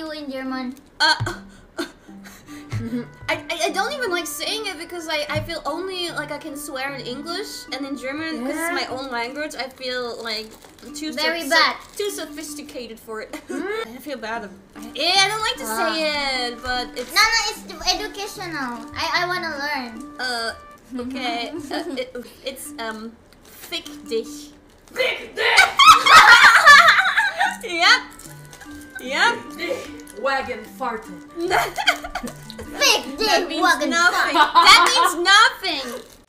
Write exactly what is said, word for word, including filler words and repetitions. you in German? Uh, I, I don't even like saying it because I, I feel only like I can swear in English, and in German, because yeah. it's my own language, I feel like too Very so bad. too sophisticated for it. I feel bad. Yeah, I don't like to uh. say it, but it's... No, no, it's educational. I, I want to learn. Uh, okay. uh, it, it's, um, fick dich. Fick dich! Yep. Yep. Wagon farted. Big dick wagon farted. That means nothing.